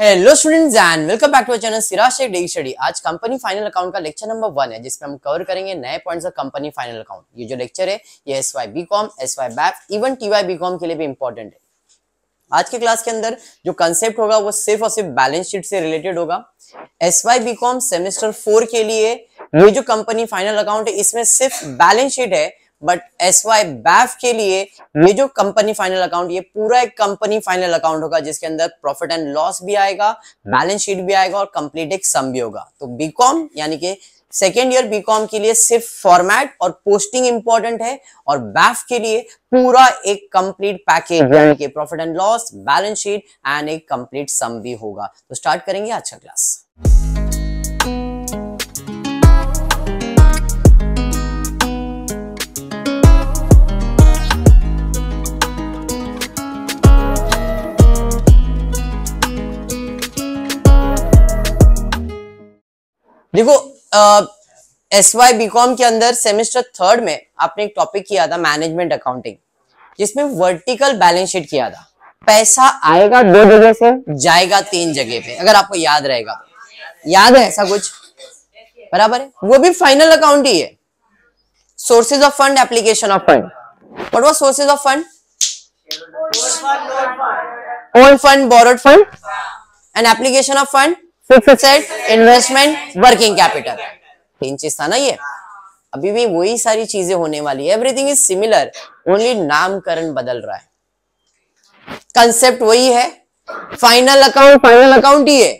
Hello students and welcome back to our channel Siraj Shaikh daily study. आज company final account का lecture number 1 है जिसमें हम कवर करेंगे नए points of company final account. ये जो लेक्चर है ये SYBCOM, SYBAF, इवन T.Y.B.Com के लिए भी इंपॉर्टेंट है। आज के क्लास के अंदर जो कंसेप्ट होगा वो सिर्फ और सिर्फ बैलेंस शीट से रिलेटेड होगा। SYBCOम सेमेस्टर 4 के लिए ये जो कंपनी फाइनल अकाउंट है इसमें सिर्फ बैलेंस शीट है, बट SYBAF के लिए ये जो कंपनी फाइनल अकाउंट ये पूरा एक कंपनी फाइनल अकाउंट होगा जिसके अंदर प्रॉफिट एंड लॉस भी आएगा, बैलेंस शीट भी आएगा और कंप्लीट एक सम भी होगा। तो बीकॉम यानी कि सेकेंड ईयर बीकॉम के लिए सिर्फ फॉर्मेट और पोस्टिंग इंपॉर्टेंट है और बैफ के लिए पूरा एक कंप्लीट पैकेज यानी कि profit and loss, balance sheet and एक कंप्लीट सम भी होगा। तो स्टार्ट करेंगे आज का क्लास। देखो SYBCOM के अंदर सेमेस्टर 3 में आपने एक टॉपिक किया था मैनेजमेंट अकाउंटिंग, जिसमें वर्टिकल बैलेंस शीट किया था। पैसा आएगा 2 जगह से, जाएगा 3 जगह पे, अगर आपको याद रहेगा। याद है ऐसा कुछ? बराबर है, वो भी फाइनल अकाउंट ही है। Sources of fund, application of fund. What was sources of fund? Old fund, borrowed fund and application of fund, fixed asset, investment, working capital. 3 चीज था ना ये। अभी भी वही सारी चीजें होने वाली है। एवरीथिंग इज सिमिलर, ओनली नामकरण बदल रहा है, कंसेप्ट वही है। फाइनल अकाउंट ही है।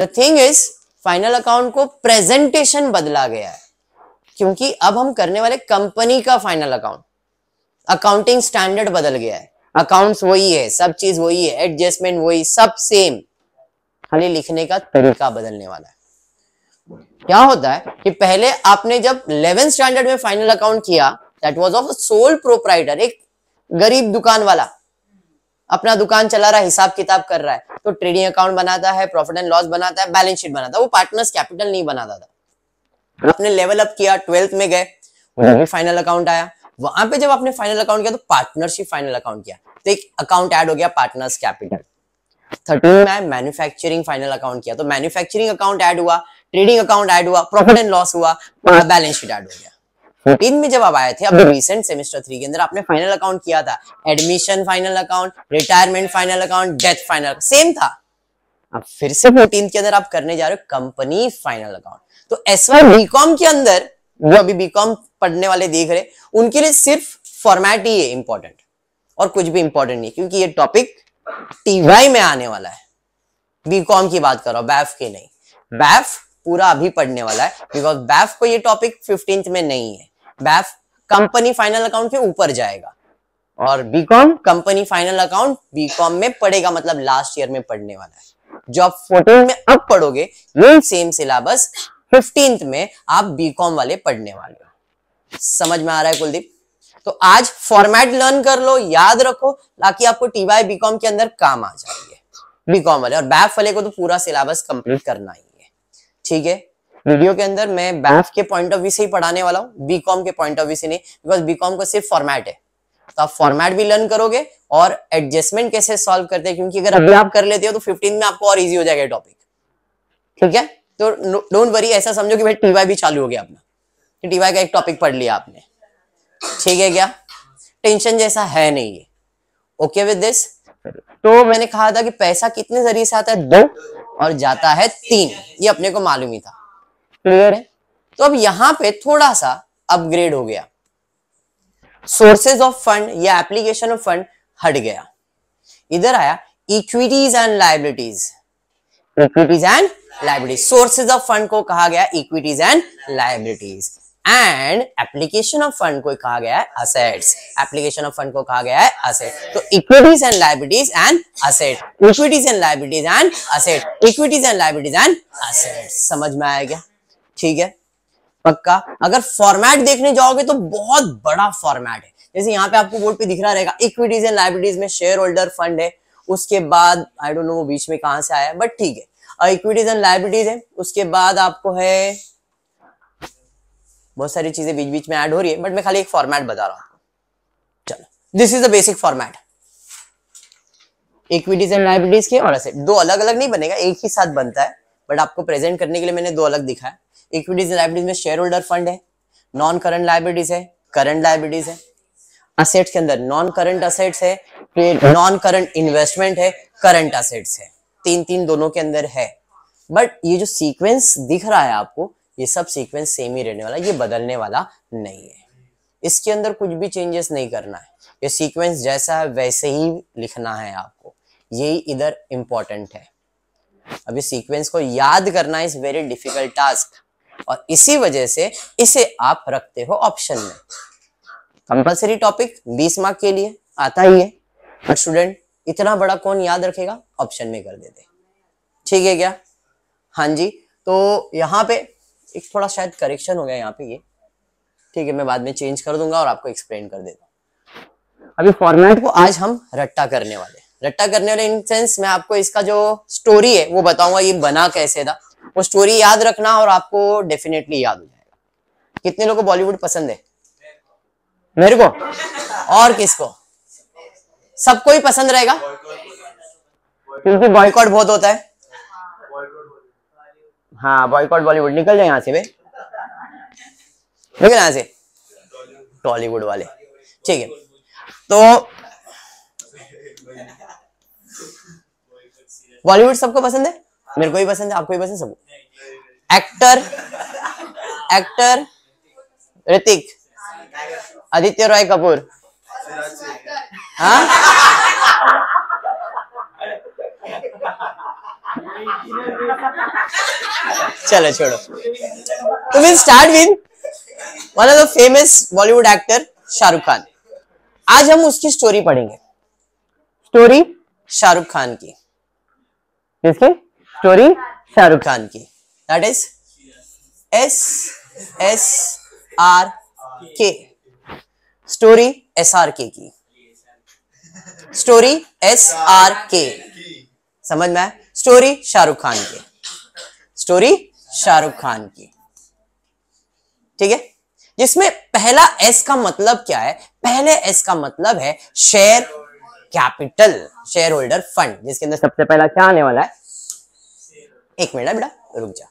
The thing is final account को प्रेजेंटेशन बदला गया है क्योंकि अब हम करने वाले कंपनी का फाइनल अकाउंट। अकाउंटिंग स्टैंडर्ड बदल गया है, अकाउंट्स वही है, सब चीज वही है, एडजस्टमेंट वही, सब सेम, खाली लिखने का तरीका बदलने वाला है। क्या होता है कि पहले आपने जब 11th स्टैंडर्ड में फाइनल अकाउंट किया, that was of sole proprietor, एक गरीब दुकान वाला अपना दुकान चला रहा है, हिसाब किताब कर रहा है, तो ट्रेडिंग अकाउंट बनाता है, प्रॉफिट एंड लॉस बनाता है, बैलेंस शीट बनाता है, वो पार्टनर्स कैपिटल नहीं बनाता था। आपने लेवल अप किया, 12th में गए, उधर भी फाइनल अकाउंट आया। वहां पे जब आपने फाइनल अकाउंट किया तो पार्टनरशिप फाइनल अकाउंट किया, तो एक अकाउंट ऐड हो गया पार्टनर्स कैपिटल। 13 में मैन्युफैक्चरिंग फाइनल अकाउंट किया तो मैन्युफैक्चरिंग अकाउंट ऐड हुआ, ट्रेडिंग अकाउंट ऐड हुआ, प्रॉफिट एंड लॉस हुआ, बैलेंस शीट ऐड हो गया। 14 में जब आप आए थे, अब रिसेंट सेमेस्टर 3 के अंदर आपने फाइनल अकाउंट किया था, admission final account, retirement final account, death final, same था। अब फिर से 14 के अंदर आप करने जा रहे हो कंपनी फाइनल अकाउंट। तो SYBCOM के अंदर जो अभी बीकॉम पढ़ने वाले देख रहे उनके लिए सिर्फ फॉर्मेट ही है इंपॉर्टेंट, और कुछ भी इंपॉर्टेंट नहीं, क्योंकि ये टॉपिक T.Y. में आने वाला है। बीकॉम की बात कर रहा हूं, बैफ के नहीं। बैफ पूरा अभी पढ़ने वाला है बिकॉज बैफ को ये टॉपिक 15th में नहीं है। बैफ कंपनी फाइनल अकाउंट के ऊपर जाएगा और BCom company final account BCom में पढ़ेगा, मतलब लास्ट ईयर में पढ़ने वाला है। जो आप 14 में अब पढ़ोगे ये सेम सिलेबस 15th में आप बीकॉम वाले पढ़ने वाले हो। समझ में आ रहा है कुलदीप? तो आज फॉर्मेट लर्न कर लो, याद रखो, ताकि आपको T.Y.B.Com के अंदर काम आ जाएंगे बीकॉम वाले। और बैफ वाले को तो पूरा सिलेबस कंप्लीट करना ही है, ठीक है। वीडियो के अंदर मैं बैफ के पॉइंट ऑफ व्यू से ही पढ़ाने वाला हूँ, बीकॉम के पॉइंट ऑफ व्यू से नहीं, बिकॉज बीकॉम को सिर्फ फॉर्मेट है। तो आप फॉर्मेट भी लर्न करोगे और एडजस्टमेंट कैसे सॉल्व करते हैं, क्योंकि अगर अभी आप कर लेते हो तो 15 में आपको और ईजी हो जाएगा टॉपिक, ठीक है। तो डोंट वरी, ऐसा समझो कि भाई T.Y. भी चालू हो गया अपना, T.Y. का एक टॉपिक पढ़ लिया आपने, ठीक है। क्या टेंशन जैसा है नहीं ये, ओके विद दिस। तो मैंने कहा था कि पैसा कितने जरिए से आता है, 2, और जाता है 3, ये अपने को मालूम ही था, क्लियर है। तो अब यहाँ पे थोड़ा सा अपग्रेड हो गया, सोर्सेज ऑफ फंड या एप्लीकेशन ऑफ फंड हट गया, इधर आया equities and liabilities. Equities and liabilities, sources of fund को कहा गया equities and liabilities, and application of fund को कहा गया है असेट्स। एप्लीकेशन ऑफ फंड को कहा गया है असेट। तो equities and liabilities and asset, equities and liabilities and asset, equities and liabilities and asset. समझ में आया क्या? ठीक है, पक्का। अगर फॉर्मेट देखने जाओगे तो बहुत बड़ा फॉर्मेट है। जैसे यहाँ पे आपको बोर्ड पे दिख रहा रहेगा, इक्विटीज एंड लायबिलिटीज में शेयर होल्डर फंड है, उसके बाद आई डोंट नो बीच में कहां से आया, बट ठीक है, और इक्विटीज एंड लायबिलिटीज है। उसके बाद आपको है बहुत सारी चीजें बीच बीच में ऐड हो रही है, बट मैं खाली एक फॉर्मेट बता रहा हूं। चलो, this is the basic format. Equities and liabilities की और एसेट, दो अलग अलग नहीं बनेगा, एक ही साथ बनता है, बट आपको प्रेजेंट करने के लिए मैंने दो अलग दिखाया। इक्विटीज एंड लायबिलिटीज में शेयर होल्डर फंड है, नॉन करंट लायबिलिटीज है, करंट लायबिलिटीज है। असेट्स के अंदर नॉन करंट असेट्स है, नॉन करंट इन्वेस्टमेंट है, करंट असेट्स है, तीन दोनों के अंदर है। बट ये जो सीक्वेंस दिख रहा है आपको, ये सब सीक्वेंस सेम ही रहने वाला, ये बदलने वाला नहीं है, इसके अंदर कुछ भी चेंजेस नहीं करना है। ये सीक्वेंस जैसा है वैसे ही लिखना है आपको, यही इधर इम्पोर्टेंट है। अब इस सीक्वेंस को याद करना इज वेरी डिफिकल्ट टास्क, और इसी वजह से इसे आप रखते हो ऑप्शन में। कंपल्सरी टॉपिक 20 मार्क के लिए आता ही है, और स्टूडेंट इतना बड़ा कौन याद रखेगा, ऑप्शन में कर देते, ठीक है क्या? हाँ जी। तो यहाँ पे एक थोड़ा शायद करेक्शन हो गया यहाँ पे, ये ठीक है, मैं बाद में चेंज कर दूंगा और आपको एक्सप्लेन कर देता। अभी फॉर्मेट को आज हम रट्टा करने वाले इन सेंस में आपको इसका जो स्टोरी है वो बताऊंगा, ये बना कैसे था, वो स्टोरी याद रखना और आपको डेफिनेटली याद हो जाएगा। कितने लोगों को बॉलीवुड पसंद है? मेरे को और किसको? सबको ही पसंद रहेगा क्योंकि बॉयकॉट बहुत होता है। हाँ, बॉयकॉट बॉलीवुड, निकल जाए यहाँ से भाई, यहाँ से टॉलीवुड वाले, ठीक है। तो बॉलीवुड सबको पसंद है, मेरे को भी पसंद है, आपको भी पसंद, सबको। एक्टर ऋतिक, आदित्य रॉय कपूर, हाँ चलो छोड़ो। तो will start with one of the famous Bollywood actor Shahrukh Khan. आज हम उसकी स्टोरी पढ़ेंगे, स्टोरी शाहरुख खान की। किसकी स्टोरी? शाहरुख खान की। That is SSRK, story SRK की, स्टोरी SRK, समझ में आया? स्टोरी शाहरुख खान की, स्टोरी शाहरुख खान की, ठीक है। जिसमें पहला S का मतलब क्या है? पहले S का मतलब है share capital, share holder fund, जिसके अंदर सबसे पहला क्या आने वाला है? एक मिनट बेटा रुक जा,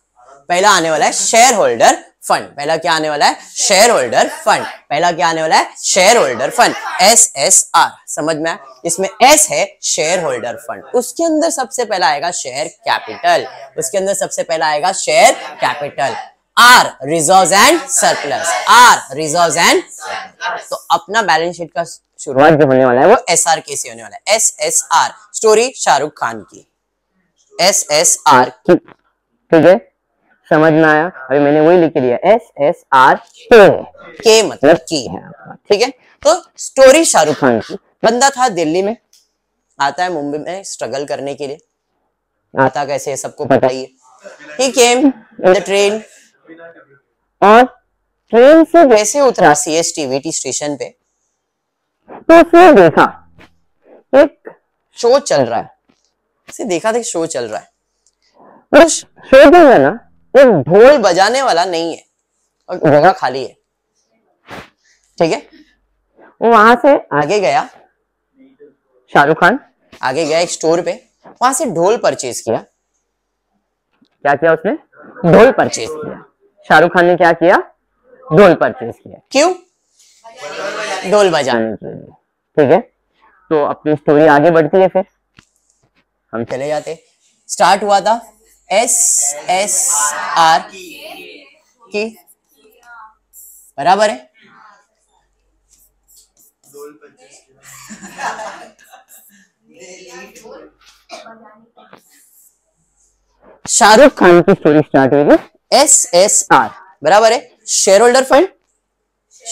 पहला आने वाला है शेयर होल्डर फंड। पहला क्या आने वाला है? Share holder fund. पहला क्या आने वाला है? शेयर होल्डर फंड, SSR, समझ में आया? इसमें S है शेयर होल्डर फंड, उसके अंदर सबसे पहला आएगा शेयर कैपिटल, उसके अंदर सबसे पहला आएगा share capital. R reserves and surplus, R reserves and, तो अपना बैलेंस शीट का शुरुआत जो होने वाला है वो SRK से होने वाला है। SSR, स्टोरी शाहरुख खान की, SSR की, ठीक है, समझ में आया? अभी मैंने वही लिख दिया, SSR K मतलब की है, ठीक है। तो स्टोरी शाहरुख खान की। बंदा था दिल्ली में, आता है मुंबई में स्ट्रगल करने के लिए, आता कैसे सबको पता ही है। He came in the train, और ट्रेन से वैसे उतरा CSTVT स्टेशन पे, तो उसने देखा एक शो चल रहा है, उसे देखा था शो चल रहा है। तो शो जो है ना एक ढोल बजाने वाला नहीं है और जगह खाली है, ठीक है। वो वहां से आगे गया, शाहरुख खान आगे गया एक स्टोर पे, वहां से ढोल परचेज किया। क्या किया उसने? ढोल परचेज किया। शाहरुख खान ने क्या किया? ढोल परचेज किया। क्यों? ढोल बजाने के लिए, ठीक है। तो अपनी स्टोरी आगे बढ़ती है, फिर हम चले जाते, स्टार्ट हुआ था SSR की, बराबर है? शाहरुख खान की स्टोरी स्टार्ट हुई थी, SSR बराबर है share holder fund,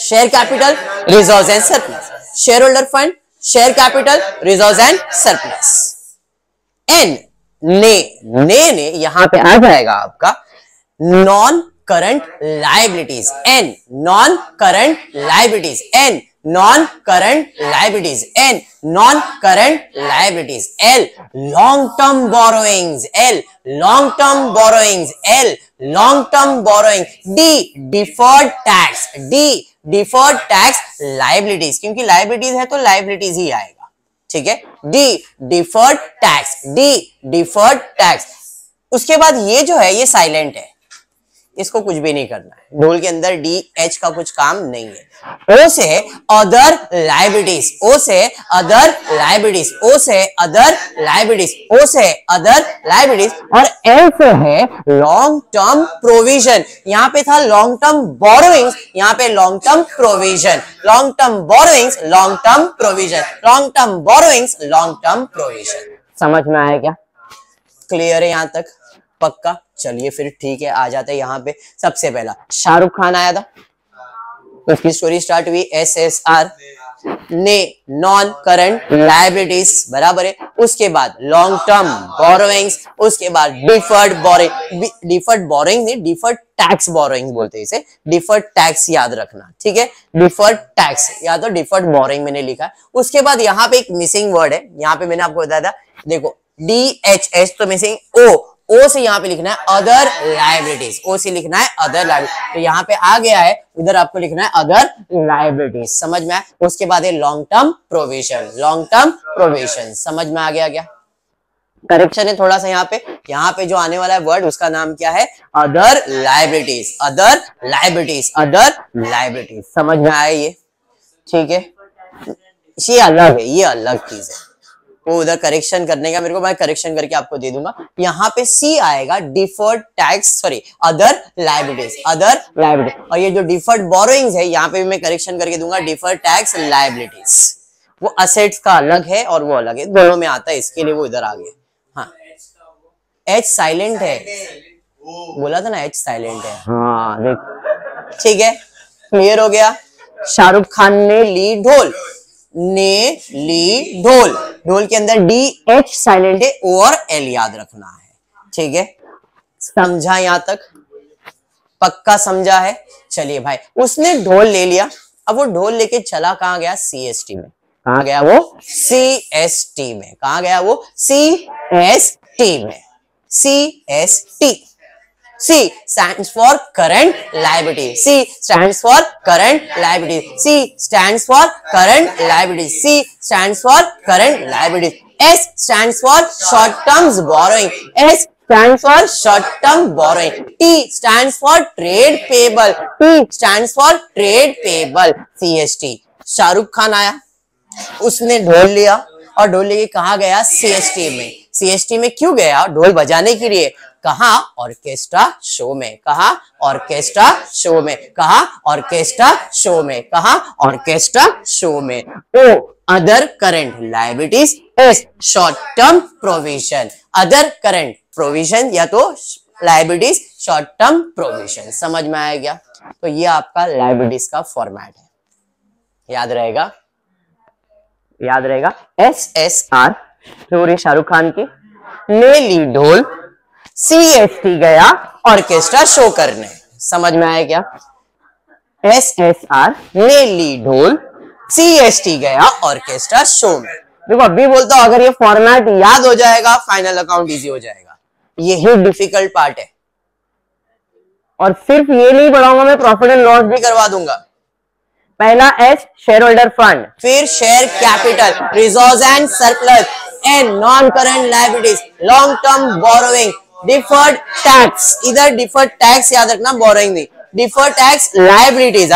share capital, reserves and surplus. Share holder fund, share capital, reserves and surplus. N ने यहां पे आ जाएगा आपका non current liabilities, N non current liabilities, N non current liabilities, N non current liabilities, L long term borrowings, L long term borrowings, L long term borrowing, D deferred tax, D deferred tax liabilities, क्योंकि liabilities है तो liabilities ही आएगा, ठीक है, D deferred tax, D deferred tax. उसके बाद ये जो है ये साइलेंट है, इसको कुछ भी नहीं करना है, ढोल के अंदर डी एच का कुछ काम नहीं है। ओ से अदर लायबिलिटीज, ओ से अदर लायबिलिटीज, ओ से अदर लायबिलिटीज, ओ से अदर लायबिलिटीज। और एल से है लॉन्ग टर्म प्रोविजन, यहाँ पे था लॉन्ग टर्म बोरोइंग्स, यहाँ पे long term provision, long term borrowings long term provision, long term borrowings long term provision. समझ में आया क्या? क्लियर है यहाँ तक? पक्का? चलिए फिर ठीक है, आ जाते हैं यहाँ पे। सबसे पहला शाहरुख खान आया था, उसकी स्टोरी स्टार्ट हुई एसएसआर ने, नॉन करंट लायबिलिटीज, बराबर है। उसके बाद लॉन्ग टर्म बोरोइंग्स, उसके बाद डिफर्ड बोरोइंग, डिफर्ड बोरोइंग नहीं, डिफर्ड टैक्स बोरोइंग बोलते हैं इसे, डिफर्ड टैक्स याद रखना, ठीक है, डिफर्ड टैक्स या तो डिफर्ड बोरोइंग मैंने लिखा है। उसके बाद यहाँ पे एक मिसिंग वर्ड है, यहाँ पे मैंने आपको बताया था, देखो डी एच एच तो मिसिंग, ओ, ओ से यहाँ पे लिखना है अदर लायबिलिटीज, ओ से लिखना है अदर लायबिलिटीज, तो यहाँ पे आ गया है, उधर आपको लिखना है अदर लायबिलिटीज। समझ में आया? उसके बाद है long term provision, long term provision. समझ में आ गया क्या? करेक्शन है थोड़ा सा यहाँ पे, यहाँ पे जो आने वाला है वर्ड उसका नाम क्या है? Other liabilities, other liabilities, other liabilities. समझ में आया ये? ठीक है, ये अलग है, ये अलग चीज है, वो उधर करेक्शन करने का मेरे को, मैं करेक्शन करके आपको दे दूंगा। यहाँ पे सी आएगा deferred tax, sorry other liabilities, other liabilities. और ये जो डिफर्ड बोरोइंग्स है यहाँ पे भी मैं करेक्शन करके दूंगा, डिफर्ड टैक्स लायबिलिटीज, वो असेट्स का अलग है और वो अलग है, दोनों में आता है, इसके लिए वो इधर आ गए। हाँ, एच साइलेंट है, बोला था ना एच साइलेंट है। हाँ ठीक है, क्लियर हो गया। शाहरुख खान ने ली ढोल, ने ली ढोल, ढोल के अंदर डी एच साइलेंट है, ओ और एल याद रखना है, ठीक है। समझा यहां तक? पक्का समझा है? चलिए भाई, उसने ढोल ले लिया, अब वो ढोल लेके चला कहाँ गया? सीएसटी में। कहाँ गया वो? सीएसटी में। कहाँ गया वो? सीएसटी में। CST, C stands for current liability, C stands for current liability, C stands for current liability, C stands for current liability, S stands for short term borrowing, S stands for short term borrowing, T stands for trade payable, T stands for trade payable, CST। Shahrukh Khan आया, उसने ढोल लिया और ढोल लेके कहाँ गया? CST में। सीएसटी में क्यों गया? ढोल बजाने के लिए। कहा? ऑर्केस्ट्रा शो में। कहा? ऑर्केस्ट्रा शो में। कहा? ऑर्केस्ट्रा शो में। कहा? ऑर्केस्ट्रा शो में। O other current liabilities, S short term provision, other current provision या तो लायबिलिटीज शॉर्ट टर्म प्रोविजन। समझ में आया क्या? तो ये आपका लायबिलिटीज का फॉर्मेट है, याद रहेगा, याद रहेगा। S S R story Shahrukh Khan की, ने ली ढोल, सीएसटी गया ऑर्केस्ट्रा शो करने। समझ में आया क्या? एसएसआर ने ली ढोल, सीएसटी गया ऑर्केस्ट्रा शो में। देखो अभी बोलता हूं, अगर ये फॉर्मेट याद हो जाएगा फाइनल अकाउंट इजी हो जाएगा, यही डिफिकल्ट पार्ट है। और सिर्फ ये नहीं पढ़ाऊंगा मैं, प्रॉफिट एंड लॉस भी करवा दूंगा। पहला एस शेयर होल्डर फंड, फिर share capital, resource and surplus, and non current liabilities, long term borrowing, deferred tax, इधर डिफर्ड टैक्स याद रखना, बोरोइंग नहीं, डिफर्ड टैक्स लायबिलिटीज।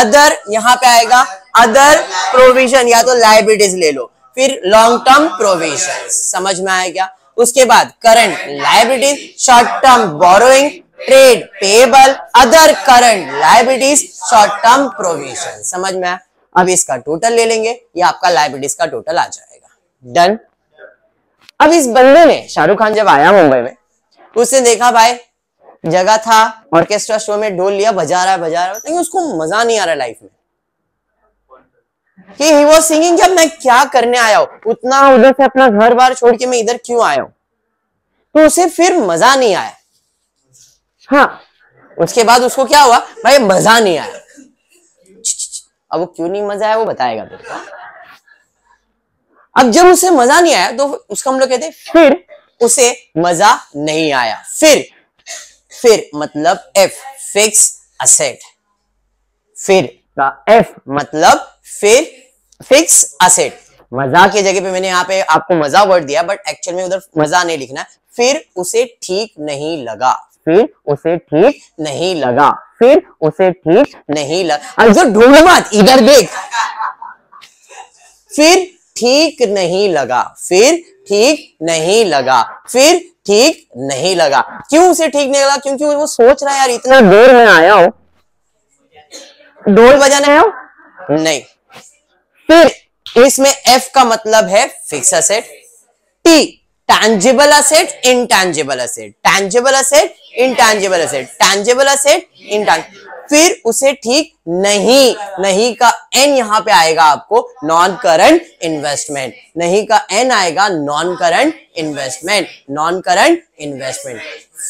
अदर यहाँ पे आएगा अदर प्रोविजन या तो लायबिलिटीज ले लो, फिर लॉन्ग टर्म प्रोविजन। समझ में आया क्या? उसके बाद current liabilities, short term borrowing, trade payable, other current liabilities, short term provision. समझ में आया? अब इसका टोटल ले लेंगे, ये आपका लायबिलिटीज का टोटल आ जाएगा। डन। अब इस बंदे ने, शाहरुख खान जब आया मुंबई में, उसने देखा भाई जगह था, ऑर्केस्ट्रा शो में ढोल लिया, बजा रहा है बजा रहा है, लेकिन उसको मजा नहीं आ रहा लाइफ में कि ही वाज सिंगिंग, जब मैं क्या करने आया हूं, उतना उधर से अपना घर बार छोड़ के मैं इधर क्यों आया हूं, तो उसे फिर मजा नहीं आया। हाँ, उसके बाद उसको क्या हुआ भाई? मजा नहीं आया। अब वो क्यों नहीं मजा आया वो बताएगा तेरे को। अब जब उसे मजा नहीं आया तो उसको हम लोग कहते हैं फिर उसे मजा नहीं आया। फिर मतलब एफ फिक्स असेट, फिर का एफ मतलब फिर फिक्स असेट। मजा की जगह पे मैंने यहाँ पे आपको मजा वर्ड दिया, बट एक्चुअल में उधर मजा नहीं लिखना है। फिर उसे ठीक नहीं लगा, फिर उसे ठीक नहीं लगा, फिर उसे ठीक नहीं लगा। अब जो ढूंढ मत, इधर देख। फिर ठीक नहीं लगा, फिर ठीक नहीं लगा, फिर ठीक नहीं लगा। क्यों उसे ठीक नहीं लगा? क्योंकि वो सोच रहा है यार इतना देर में आया हो, ढोल बजाने आया हो? नहीं। फिर इसमें एफ का मतलब है fix asset, T tangible asset, intangible asset, tangible asset, intangible asset, tangible asset, intangible. फिर उसे ठीक नहीं, नहीं का एन यहाँ पे आएगा आपको नॉन करंट इन्वेस्टमेंट, नहीं का एन आएगा non current investment, non current investment.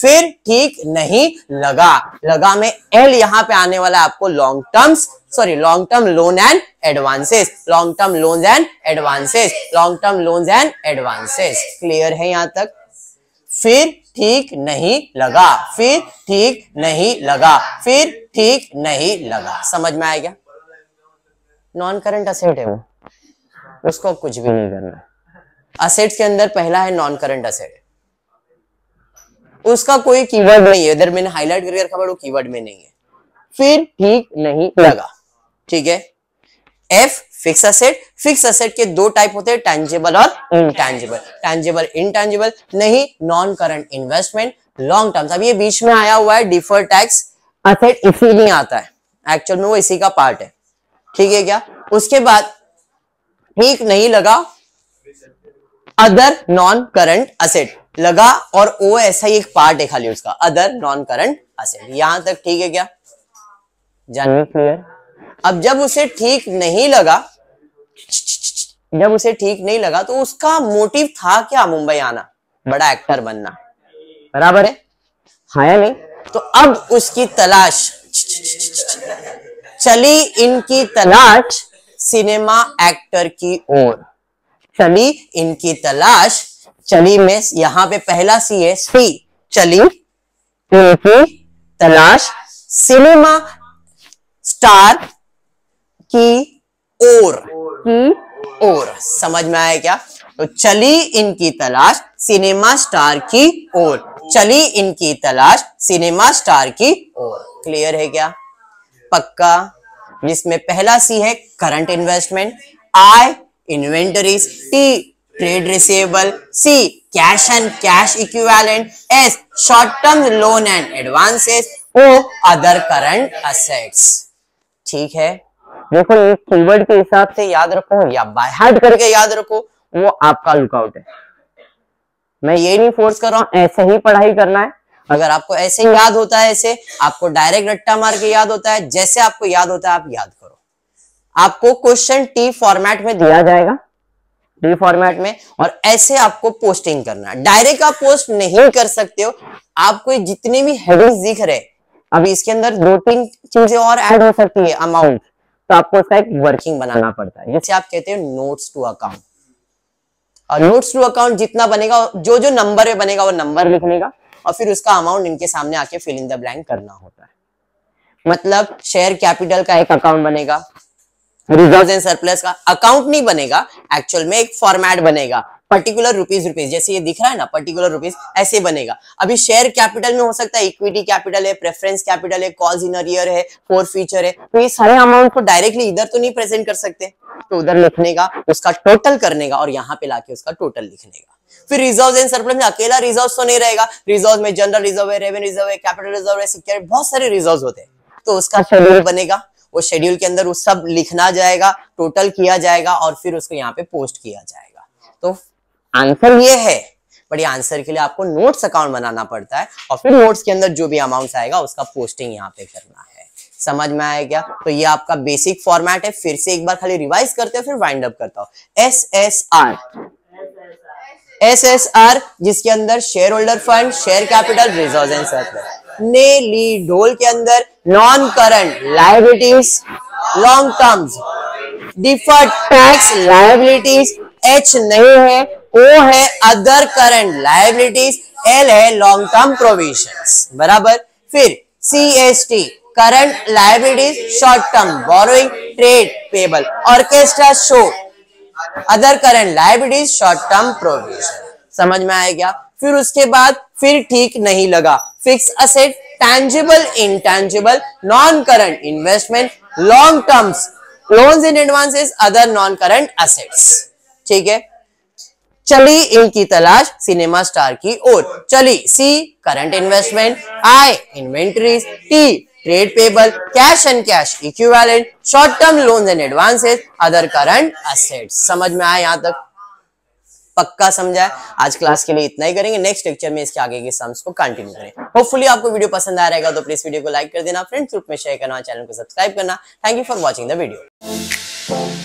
फिर ठीक नहीं लगा, लगा में एल यहाँ पे आने वाला है आपको long terms, sorry long term loan and advances, long term loan and advances, long term loan and advances. Clear है यहाँ तक? फिर ठीक नहीं लगा, फिर ठीक नहीं लगा, फिर ठीक नहीं लगा। समझ में आया क्या? नॉन करंट असेट है वो, उसको कुछ भी नहीं करना। असेट्स के अंदर पहला है नॉन करंट असेट, उसका कोई कीवर्ड नहीं है, इधर मैंने हाईलाइट करके रखा बट वो कीवर्ड में नहीं है। फिर ठीक नहीं लगा, ठीक है। F fix asset, fix asset के दो टाइप होते हैं, टैंजिबल और इनटैंजिबल, टैंजिबल इनटैंजिबल। नहीं non current investment, long terms. अब ये बीच में आया हुआ है डिफर्ड टैक्स असेट, इसीलिए आता है एक्चुअल में, वो इसी का पार्ट है, ठीक है क्या। उसके बाद ठीक नहीं लगा अदर नॉन करंट असेट, लगा और ओ ऐसा ही एक पार्ट है खाली उसका, अदर नॉन करंट असेट। यहां तक ठीक है क्या? जानिए क्लियर। अब जब उसे ठीक नहीं लगा, जब उसे ठीक नहीं लगा तो उसका मोटिव था क्या? मुंबई आना, बड़ा एक्टर बनना, बराबर है? हाँ या नहीं? तो अब उसकी तलाश चली, इनकी तलाश सिनेमा एक्टर की ओर चली, इनकी तलाश चली में यहाँ पे पहला सी है सी, चली इनकी तलाश सिनेमा स्टार की ओर, की ओर। समझ में आया क्या? तो चली इनकी तलाश सिनेमा स्टार की ओर, चली इनकी तलाश सिनेमा स्टार की ओर। क्लियर है क्या? पक्का। जिसमें पहला सी है current investment, I inventories, T trade receivable, C cash and cash equivalent, S short term loan and advances, O other current assets. ठीक है, देखो ये कीवर्ड के हिसाब से याद रखो या बाय हार्ट करके याद रखो, वो आपका लुकआउट है। मैं ये नहीं फोर्स कर रहा हूं, ऐसे ही पढ़ाई करना है। अगर आपको ऐसे याद होता है, ऐसे आपको डायरेक्ट रट्टा मार के याद होता है, जैसे आपको याद होता है आप याद करो। आपको क्वेश्चन टी फॉर्मेट में दिया जाएगा, टी फॉर्मेट में, और ऐसे आपको पोस्टिंग करना है। डायरेक्ट आप पोस्ट नहीं कर सकते हो, आपको जितने भी हेडिंग्स दिख रहे, अभी इसके अंदर 2-3 चीजें और ऐड हो सकती है अमाउंट, तो आपको उसका एक वर्किंग बनाना पड़ता है, जैसे आप कहते हो नोट्स टू अकाउंट। और नोट्स टू अकाउंट जितना बनेगा, जो जो नंबर में बनेगा वो नंबर लिखने का, और फिर उसका अमाउंट इनके सामने आके फिल इन द ब्लैंक करना होता है। मतलब शेयर कैपिटल का एक अकाउंट बनेगा, रिजर्व्स एंड सरप्लस का अकाउंट नहीं बनेगा, एक्चुअल में एक फॉर्मेट बनेगा, पर्टिकुलर रुपीज, जैसे ये दिख रहा है ना, पर्टिकुलर रुपीज ऐसे बनेगा। अभी शेयर कैपिटल में हो सकता है इक्विटी कैपिटल है, प्रेफरेंस कैपिटल है, कॉल्स इन अरियर है, फोर फ्यूचर है, तो ये सारे अमाउंट को डायरेक्टली इधर तो नहीं प्रेजेंट कर सकते, तो उधर लिखने का, उसका टोटल करने का, और यहाँ पे लाके उसका टोटल लिखने का। फिर रिजर्व्स एंड सरप्लस में अकेला रिजर्व्स तो नहीं रहेगा, रिजर्व्स में जनरल रिजर्व है, रेवेन्यू रिजर्व है, कैपिटल रिजर्व है, सिक्योरिटी, बहुत सारे रिजर्व्स होते हैं, तो उसका शेड्यूल बनेगा, वो शेड्यूल के अंदर वो सब लिखना जाएगा, टोटल किया जाएगा, और फिर उसको यहाँ पे पोस्ट किया जाएगा। तो आंसर ये है, बट आंसर के लिए आपको नोट्स अकाउंट बनाना पड़ता है, और फिर नोट्स के अंदर जो भी अमाउंट आएगा उसका पोस्टिंग यहाँ पे करना है। समझ में आया क्या? तो ये आपका बेसिक फॉर्मेट है, फिर से एक बार खाली रिवाइज करते हो, फिर वाइंड अप करता हूं। एसएसआर जिसके अंदर share holder fund, share capital, reserves and surplus, ने ली ढोल के अंदर non current liabilities, long terms, deferred tax liabilities, H नहीं है, ओ है अदर करंट लायबिलिटीज, एल है लॉन्ग टर्म प्रोविजंस, बराबर। फिर CST current liabilities, short term borrowing, trade payable, orchestra show, other current liabilities short term provision. समझ में आया क्या? फिर उसके बाद फिर ठीक नहीं लगा। Fix asset, tangible intangible, non current investment, long terms, loans and advances, other non current assets. ठीक है, चली इनकी तलाश सिनेमा स्टार की ओर। चली C current investment, I inventories, T trade payable, cash and cash equivalent, short term loans and advances, other current assets. समझ में आया यहां तक? पक्का समझा है? आज क्लास के लिए इतना ही करेंगे। नेक्स्ट लेक्चर में इसके आगे के सम्स को कंटिन्यू करें। होपफुली आपको वीडियो पसंद आ रहेगा, तो प्लीज वीडियो को लाइक कर देना, फ्रेंड्स ग्रुप में शेयर करना, चैनल को सब्सक्राइब करना। Thank you for watching the video.